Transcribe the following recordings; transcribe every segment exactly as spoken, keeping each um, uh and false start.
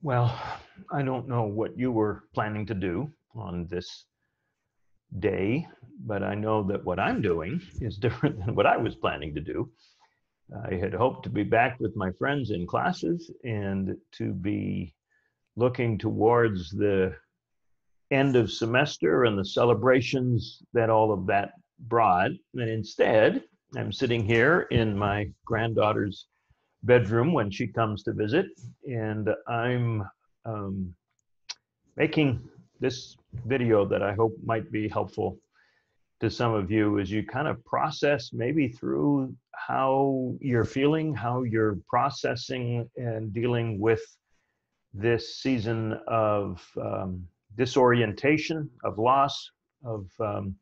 Well, I don't know what you were planning to do on this day, but I know that what I'm doing is different than what I was planning to do. I had hoped to be back with my friends in classes and to be looking towards the end of semester and the celebrations that all of that brought. And instead, I'm sitting here in my granddaughter's bedroom when she comes to visit, and I'm um, making this video that I hope might be helpful to some of you as you kind of process maybe through how you're feeling, how you're processing and dealing with this season of um, disorientation, of loss, of um,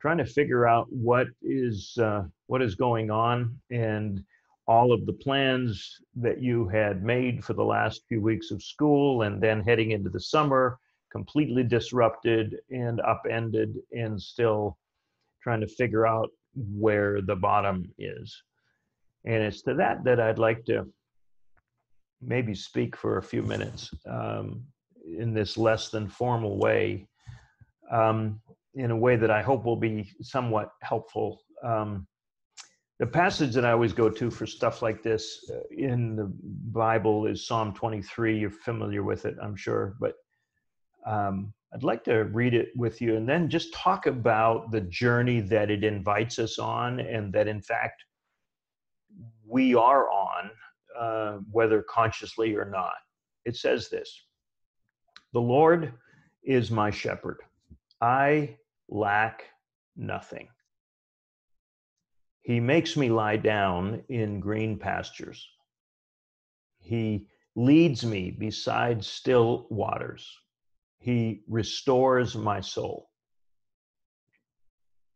trying to figure out what is uh, what is going on, and all of the plans that you had made for the last few weeks of school and then heading into the summer, completely disrupted and upended, and still trying to figure out where the bottom is. And it's to that that I'd like to maybe speak for a few minutes um, in this less than formal way, um, in a way that I hope will be somewhat helpful. Um, The passage that I always go to for stuff like this in the Bible is Psalm twenty-three. You're familiar with it, I'm sure, but um, I'd like to read it with you and then just talk about the journey that it invites us on, and that, in fact, we are on, uh, whether consciously or not. It says this: "The Lord is my shepherd. I lack nothing. He makes me lie down in green pastures. He leads me beside still waters. He restores my soul.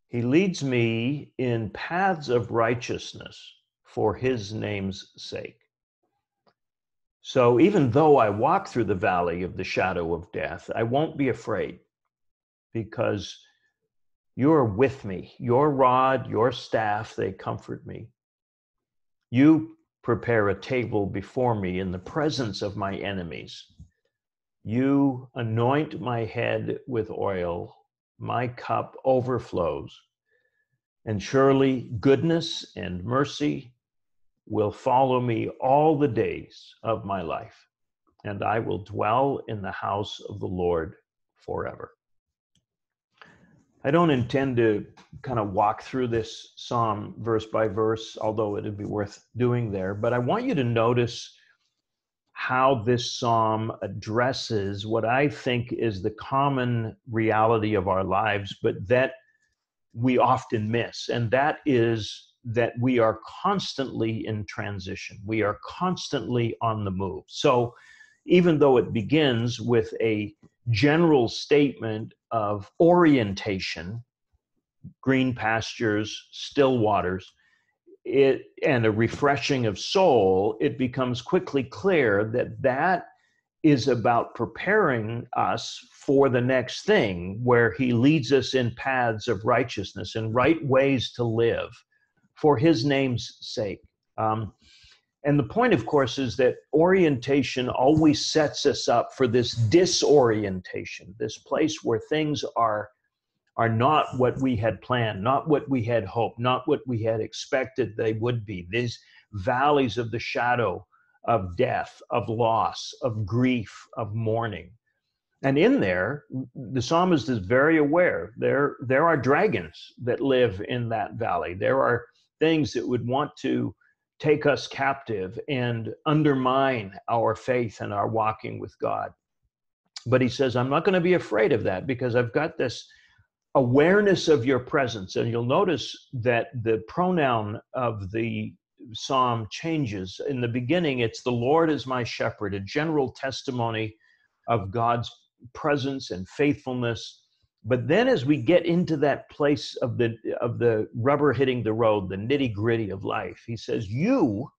He leads me in paths of righteousness for his name's sake. So even though I walk through the valley of the shadow of death, I won't be afraid, because you're with me. Your rod, your staff, they comfort me. You prepare a table before me in the presence of my enemies. You anoint my head with oil. My cup overflows. And surely goodness and mercy will follow me all the days of my life, and I will dwell in the house of the Lord forever." I don't intend to kind of walk through this psalm verse by verse, although it'd be worth doing there, but I want you to notice how this psalm addresses what I think is the common reality of our lives, but that we often miss, and that is that we are constantly in transition. We are constantly on the move. So even though it begins with a general statement of orientation, green pastures, still waters, it, and a refreshing of soul, it becomes quickly clear that that is about preparing us for the next thing, where he leads us in paths of righteousness and right ways to live for his name's sake. Um, And the point, of course, is that orientation always sets us up for this disorientation, this place where things are, are not what we had planned, not what we had hoped, not what we had expected they would be. These valleys of the shadow of death, of loss, of grief, of mourning. And in there, the psalmist is very aware. There, there are dragons that live in that valley. There are things that would want to take us captive and undermine our faith and our walking with God. But he says, I'm not going to be afraid of that, because I've got this awareness of your presence. And you'll notice that the pronoun of the psalm changes. In the beginning, it's the Lord is my shepherd, a general testimony of God's presence and faithfulness. But then as we get into that place of the, of the rubber hitting the road, the nitty-gritty of life, he says, you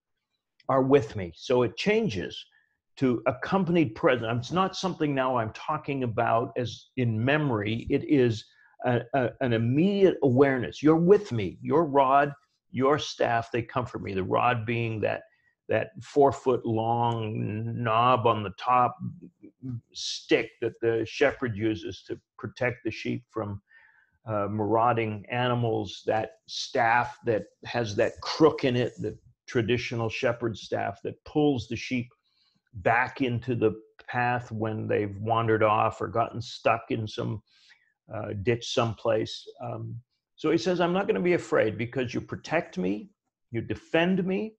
are with me. So it changes to accompanied presence. It's not something now I'm talking about as in memory. It is a, a, an immediate awareness. You're with me. Your rod, your staff, they comfort me. The rod being that that four foot long knob on the top stick that the shepherd uses to protect the sheep from uh, marauding animals, that staff that has that crook in it, the traditional shepherd staff that pulls the sheep back into the path when they've wandered off or gotten stuck in some uh, ditch someplace. Um, so he says, I'm not going to be afraid because you protect me, you defend me,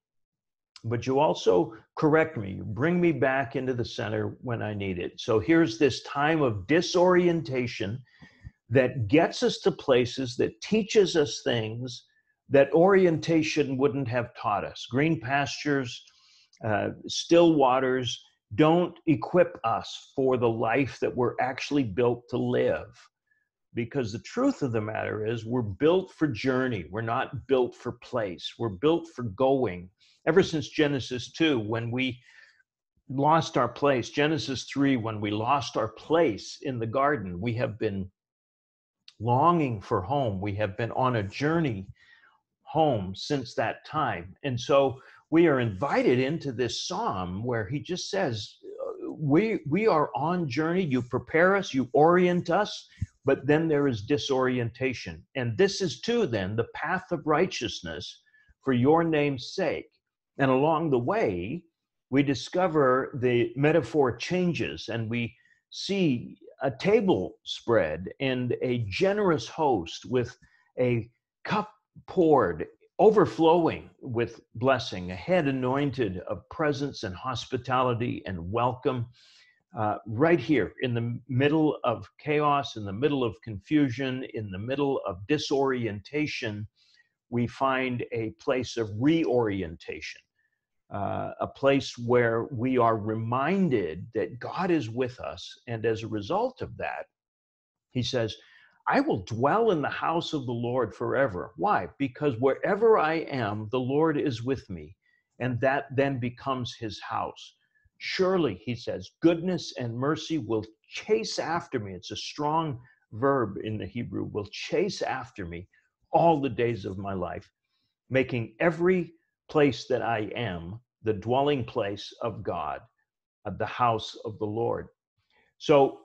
but you also correct me. You bring me back into the center when I need it. So here's this time of disorientation that gets us to places, that teaches us things that orientation wouldn't have taught us. Green pastures, uh, still waters don't equip us for the life that we're actually built to live. Because the truth of the matter is we're built for journey. We're not built for place. We're built for going. Ever since Genesis two, when we lost our place, Genesis three, when we lost our place in the garden, we have been longing for home. We have been on a journey home since that time. And so we are invited into this psalm where he just says, we, we are on journey. You prepare us, you orient us, but then there is disorientation. And this is too then the path of righteousness for your name's sake. And along the way, we discover the metaphor changes and we see a table spread and a generous host with a cup poured, overflowing with blessing, a head anointed of presence and hospitality and welcome, uh, right here in the middle of chaos, in the middle of confusion, in the middle of disorientation, we find a place of reorientation. Uh, a place where we are reminded that God is with us. And as a result of that, he says, I will dwell in the house of the Lord forever. Why? Because wherever I am, the Lord is with me. And that then becomes his house. Surely, he says, goodness and mercy will chase after me. It's a strong verb in the Hebrew, will chase after me all the days of my life, making every place that I am the dwelling place of God, of the house of the Lord. So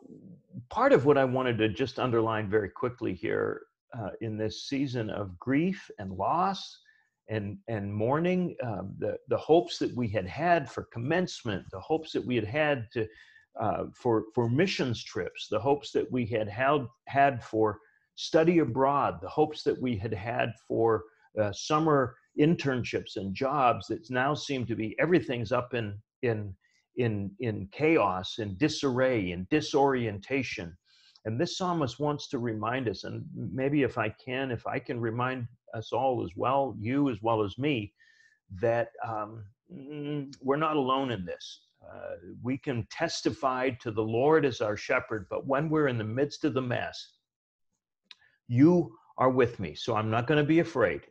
part of what I wanted to just underline very quickly here uh, in this season of grief and loss and, and mourning, uh, the, the hopes that we had had for commencement, the hopes that we had had to, uh, for, for missions trips, the hopes that we had had, had for study abroad, the hopes that we had had for uh, summer internships and jobs that now seem to be everything's up in in in in chaos and disarray and disorientation. And this psalmist wants to remind us, and maybe if I can, if I can remind us all as well, you as well as me, that um, we're not alone in this. Uh, we can testify to the Lord as our shepherd, but when we're in the midst of the mess, you are with me, so I'm not going to be afraid.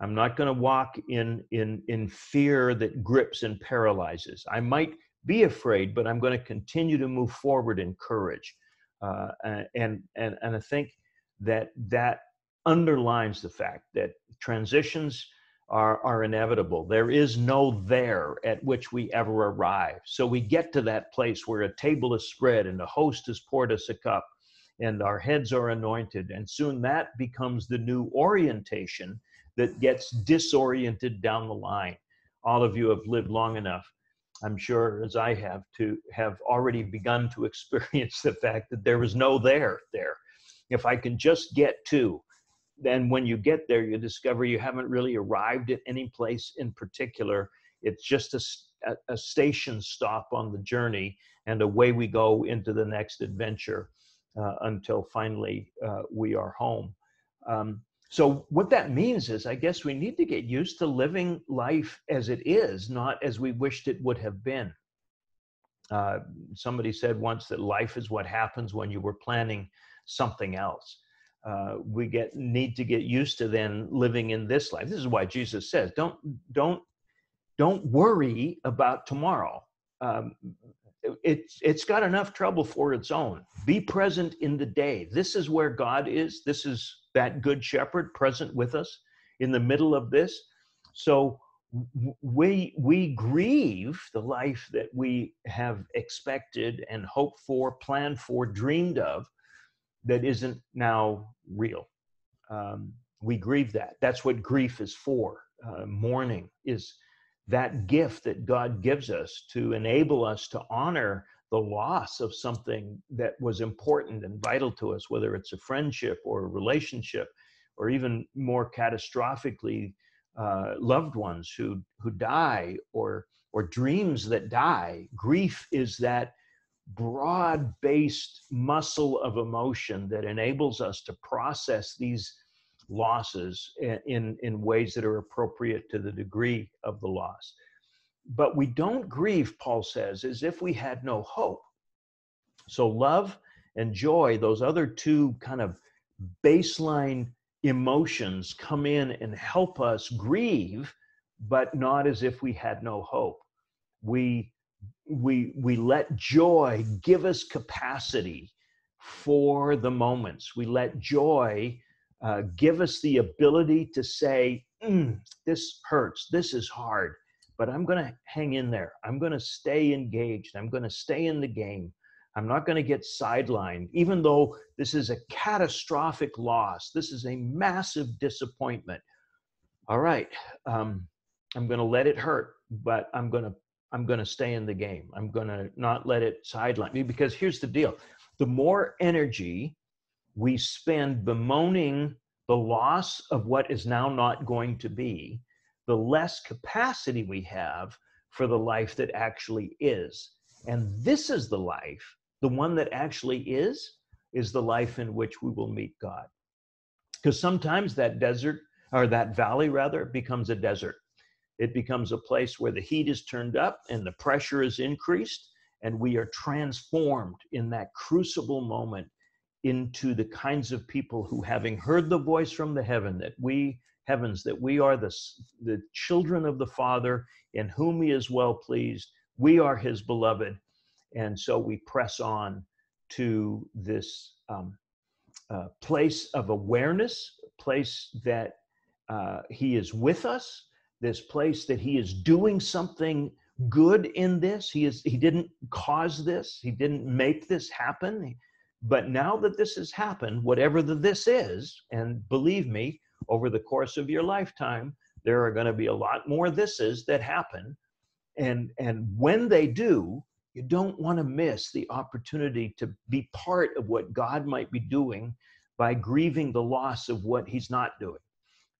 I'm not going to walk in, in, in fear that grips and paralyzes. I might be afraid, but I'm going to continue to move forward in courage. Uh, and, and, and I think that that underlines the fact that transitions are, are inevitable. There is no there at which we ever arrive. So we get to that place where a table is spread and the host has poured us a cup and our heads are anointed. And soon that becomes the new orientation that gets disoriented down the line. All of you have lived long enough, I'm sure, as I have, to have already begun to experience the fact that there was no there there. If I can just get to, then when you get there, you discover you haven't really arrived at any place in particular. It's just a, a station stop on the journey, and away we go into the next adventure uh, until finally uh, we are home. Um, So what that means is, I guess we need to get used to living life as it is, not as we wished it would have been. Uh, somebody said once that life is what happens when you were planning something else. Uh, we get need to get used to then living in this life. This is why Jesus says, don't, don't, don't worry about tomorrow. Um, It's, it's got enough trouble for its own. Be present in the day. This is where God is. This is that good shepherd present with us in the middle of this. So we we grieve the life that we have expected and hoped for, planned for, dreamed of, that isn't now real. Um, we grieve that. That's what grief is for. Uh, mourning is that gift that God gives us to enable us to honor the loss of something that was important and vital to us, whether it's a friendship or a relationship, or even more catastrophically, uh, loved ones who, who die, or, or dreams that die. Grief is that broad-based muscle of emotion that enables us to process these losses in, in ways that are appropriate to the degree of the loss. But we don't grieve, Paul says, as if we had no hope. So love and joy, those other two kind of baseline emotions, come in and help us grieve, but not as if we had no hope. We, we, we let joy give us capacity for the moments. We let joy Uh, give us the ability to say, mm, this hurts, this is hard, but I'm going to hang in there. I'm going to stay engaged. I'm going to stay in the game. I'm not going to get sidelined, even though this is a catastrophic loss. This is a massive disappointment. All right, um, I'm going to let it hurt, but I'm going to I'm going to stay in the game. I'm going to not let it sideline me, because here's the deal. The more energy we spend bemoaning the loss of what is now not going to be, the less capacity we have for the life that actually is. And this is the life, the one that actually is, is the life in which we will meet God. Because sometimes that desert, or that valley rather, becomes a desert. It becomes a place where the heat is turned up and the pressure is increased, and we are transformed in that crucible moment into the kinds of people who, having heard the voice from the heaven that we heavens that we are the the children of the Father, in whom He is well pleased, we are His beloved, and so we press on to this um, uh, place of awareness, place that uh, He is with us, this place that He is doing something good in this. He is He didn't cause this. He didn't make this happen. He, But now that this has happened, whatever the this is, and believe me, over the course of your lifetime, there are going to be a lot more thises that happen. And, and when they do, you don't want to miss the opportunity to be part of what God might be doing by grieving the loss of what He's not doing.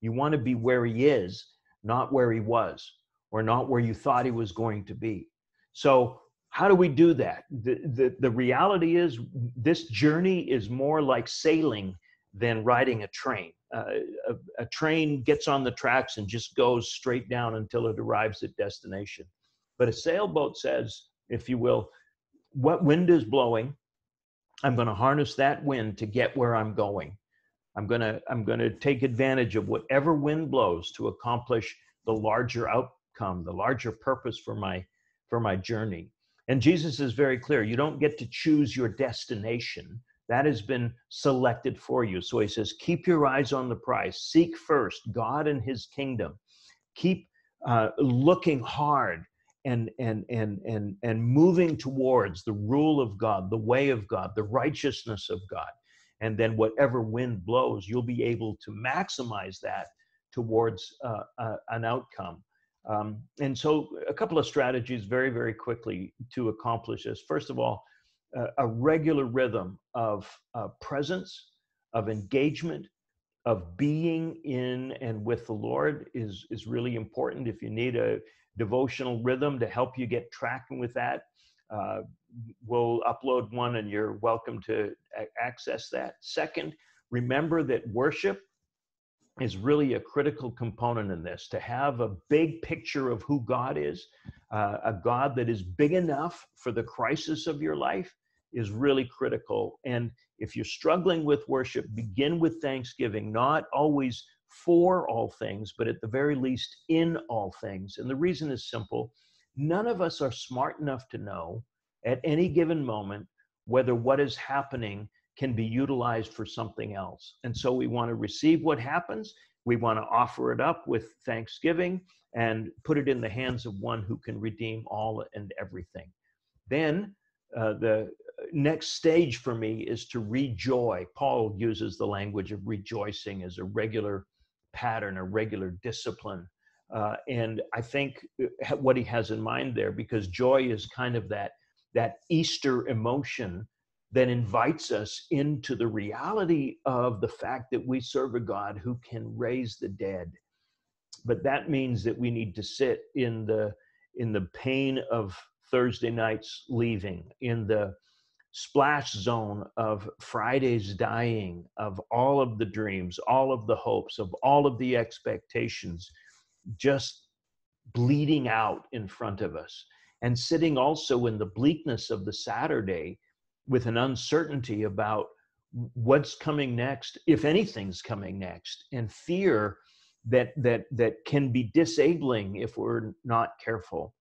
You want to be where He is, not where He was, or not where you thought He was going to be. So how do we do that? The, the, the reality is, this journey is more like sailing than riding a train. Uh, a, a train gets on the tracks and just goes straight down until it arrives at destination. But a sailboat says, if you will, what wind is blowing? I'm going to harness that wind to get where I'm going. I'm going to, I'm going to take advantage of whatever wind blows to accomplish the larger outcome, the larger purpose for my, for my journey. And Jesus is very clear. You don't get to choose your destination. That has been selected for you. So He says, keep your eyes on the prize. Seek first God and His kingdom. Keep uh, looking hard and, and, and, and, and moving towards the rule of God, the way of God, the righteousness of God. And then whatever wind blows, you'll be able to maximize that towards uh, uh, an outcome. Um, and so a couple of strategies very, very quickly to accomplish this. First of all, uh, a regular rhythm of uh, presence, of engagement, of being in and with the Lord is, is really important. If you need a devotional rhythm to help you get tracking with that, uh, we'll upload one and you're welcome to access that. Second, remember that worship is really a critical component in this, to have a big picture of who God is. Uh, a God that is big enough for the crisis of your life is really critical. And if you're struggling with worship, begin with thanksgiving, not always for all things, but at the very least in all things. And the reason is simple. None of us are smart enough to know at any given moment whether what is happening can be utilized for something else. And so we want to receive what happens, We want to offer it up with thanksgiving and put it in the hands of one who can redeem all and everything. Then uh, the next stage for me is to rejoice. Paul uses the language of rejoicing as a regular pattern, a regular discipline. Uh, and I think what he has in mind there, because joy is kind of that, that Easter emotion that invites us into the reality of the fact that we serve a God who can raise the dead. But that means that we need to sit in the, in the pain of Thursday night's leaving, in the splash zone of Friday's dying, of all of the dreams, all of the hopes, of all of the expectations, just bleeding out in front of us, and sitting also in the bleakness of the Saturday with an uncertainty about what's coming next, if anything's coming next, and fear that that that can be disabling if we're not careful.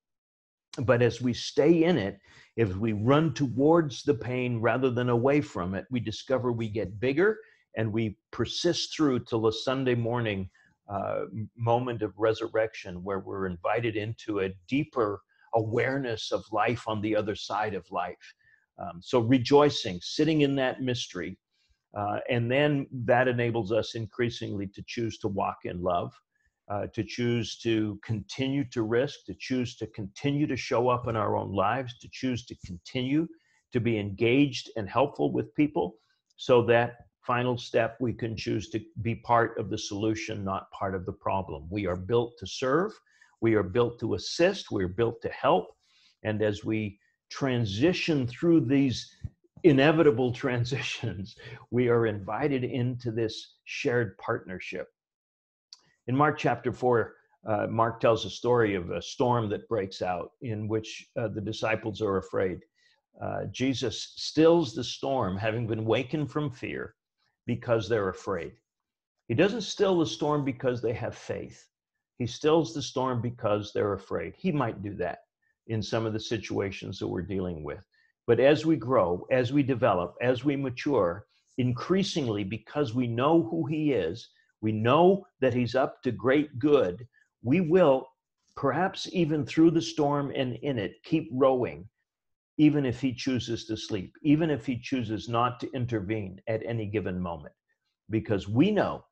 But as we stay in it, if we run towards the pain rather than away from it, we discover we get bigger, and we persist through till the Sunday morning uh, moment of resurrection, where we're invited into a deeper awareness of life on the other side of life. Um, so rejoicing, sitting in that mystery, uh, and then that enables us increasingly to choose to walk in love, uh, to choose to continue to risk, to choose to continue to show up in our own lives, to choose to continue to be engaged and helpful with people, so that final step, we can choose to be part of the solution, not part of the problem. We are built to serve, we are built to assist, we are built to help, and as we transition through these inevitable transitions, we are invited into this shared partnership. In Mark chapter four, uh, Mark tells a story of a storm that breaks out in which uh, the disciples are afraid. Uh, Jesus stills the storm, having been wakened from fear, because they're afraid. He doesn't still the storm because they have faith. He stills the storm because they're afraid. He might do that in some of the situations that we're dealing with. But as we grow, as we develop, as we mature, increasingly, because we know who he is, we know that he's up to great good, we will, perhaps even through the storm and in it, keep rowing, even if he chooses to sleep, even if he chooses not to intervene at any given moment. Because we know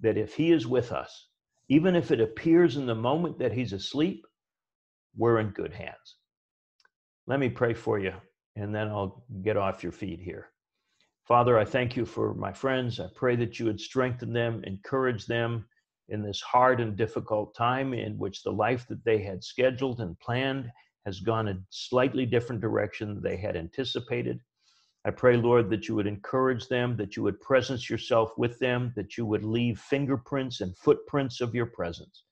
that if he is with us, even if it appears in the moment that he's asleep, we're in good hands. Let me pray for you, and then I'll get off your feet here. Father, I thank you for my friends. I pray that you would strengthen them, encourage them in this hard and difficult time in which the life that they had scheduled and planned has gone a slightly different direction than they had anticipated. I pray, Lord, that you would encourage them, that you would presence yourself with them, that you would leave fingerprints and footprints of your presence,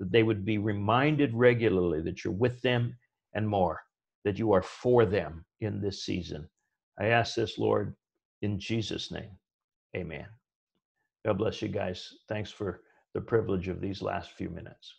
that they would be reminded regularly that you're with them, and more, that you are for them in this season. I ask this, Lord, in Jesus' name, amen. God bless you guys. Thanks for the privilege of these last few minutes.